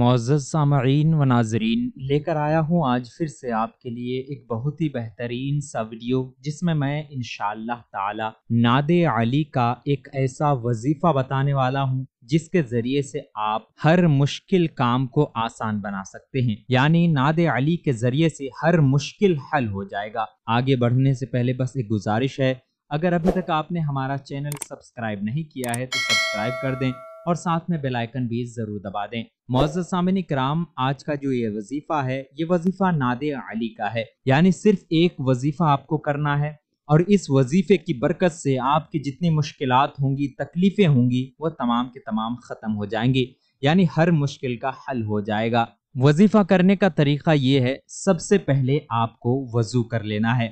मुअज़्ज़ज़ सामईन व नाज़रीन, लेकर आया हूँ आज फिर से आपके लिए एक बहुत ही बेहतरीन सा वीडियो, जिसमें मैं इंशाअल्लाह ताला नाद ए अली का एक ऐसा वजीफ़ा बताने वाला हूँ जिसके ज़रिए से आप हर मुश्किल काम को आसान बना सकते हैं। यानी नाद ए अली के ज़रिए से हर मुश्किल हल हो जाएगा। आगे बढ़ने से पहले बस एक गुजारिश है, अगर अभी तक आपने हमारा चैनल सब्सक्राइब नहीं किया है तो सब्सक्राइब कर दें और साथ में बेल आइकन भी ज़रूर दबा दें। मुअज़्ज़ज़ सामईन कराम, आज का जो ये वजीफ़ा है, ये वजीफ़ा नाद ए अली का है। यानी सिर्फ एक वजीफ़ा आपको करना है और इस वजीफ़े की बरकत से आपकी जितनी मुश्किलात होंगी, तकलीफ़ें होंगी, वो तमाम के तमाम ख़त्म हो जाएंगी। यानी हर मुश्किल का हल हो जाएगा। वजीफ़ा करने का तरीक़ा ये है, सबसे पहले आपको वज़ू कर लेना है।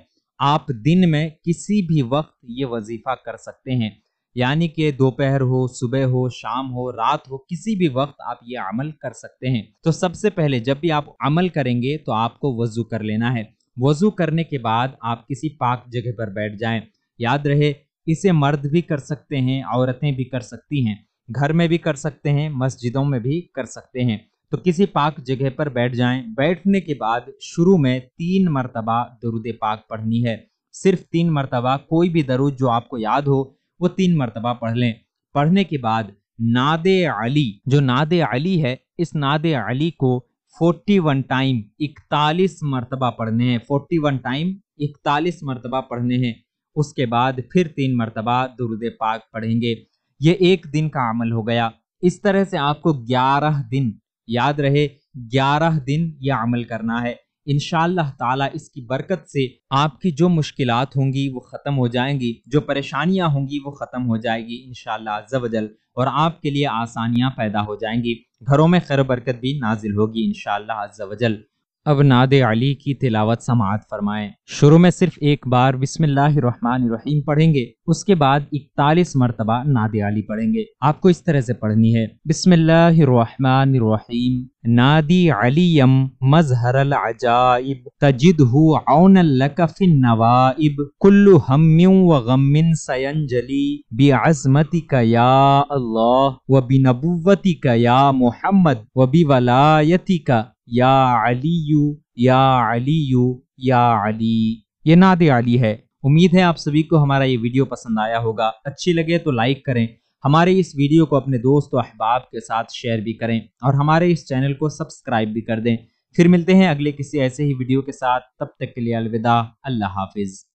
आप दिन में किसी भी वक्त ये वजीफ़ा कर सकते हैं, यानी कि दोपहर हो, सुबह हो, शाम हो, रात हो, किसी भी वक्त आप ये अमल कर सकते हैं। तो सबसे पहले जब भी आप अमल करेंगे तो आपको वज़ू कर लेना है। वज़ू करने के बाद आप किसी पाक जगह पर बैठ जाएं। याद रहे, इसे मर्द भी कर सकते हैं, औरतें भी कर सकती हैं, घर में भी कर सकते हैं, मस्जिदों में भी कर सकते हैं। तो किसी पाक जगह पर बैठ जाएँ। बैठने के बाद शुरू में 3 मरतबा दरूद पाक पढ़नी है। सिर्फ 3 मरतबा, कोई भी दरूद जो आपको याद हो वो 3 मरतबा पढ़ लें। पढ़ने के बाद नाद ए अली, जो नाद ए अली है, इस नाद ए अली को 41 टाइम 41 मरतबा पढ़ने हैं। 41 टाइम 41 मरतबा पढ़ने हैं। उसके बाद फिर 3 मरतबा दुरूद पाक पढ़ेंगे। ये एक दिन का अमल हो गया। इस तरह से आपको 11 दिन, याद रहे 11 दिन यह अमल करना है। इंशाअल्लाह ताला इसकी बरकत से आपकी जो मुश्किलात होंगी वो ख़त्म हो जाएंगी, जो परेशानियां होंगी वो ख़त्म हो जाएगी इंशाअल्लाह अज़्ज़वजल, और आपके लिए आसानियां पैदा हो जाएंगी। घरों में खैर बरकत भी नाजिल होगी इंशाअल्लाह अज़्ज़वजल। अब नाद ए अली की तिलावत समाअत फरमाएं। शुरू में सिर्फ एक बार बिस्मिल्लाहिर्रहमानिर्रहीम पढ़ेंगे, उसके बाद 41 मरतबा नाद ए अली पढ़ेंगे। आपको इस तरह से पढ़नी है, बिस्मिल्लाहिर्रहमानिर्रहीम नादी अलियम मजहरल अजाइब तजिदहु औनल लक फिन नवाइब कुल्लु हम्मिन व गम्मिन सयंजली बिअज़मतिका या अल्लाह व बिनबुव्वतिका या मुहम्मद व बिवलायतिका या अलीयू या अलीयू या अली। ये नाद ए अली है। उम्मीद है आप सभी को हमारा ये वीडियो पसंद आया होगा। अच्छी लगे तो लाइक करें, हमारे इस वीडियो को अपने दोस्त और अहबाब के साथ शेयर भी करें और हमारे इस चैनल को सब्सक्राइब भी कर दें। फिर मिलते हैं अगले किसी ऐसे ही वीडियो के साथ। तब तक के लिए अलविदा। अल्लाह हाफिज़।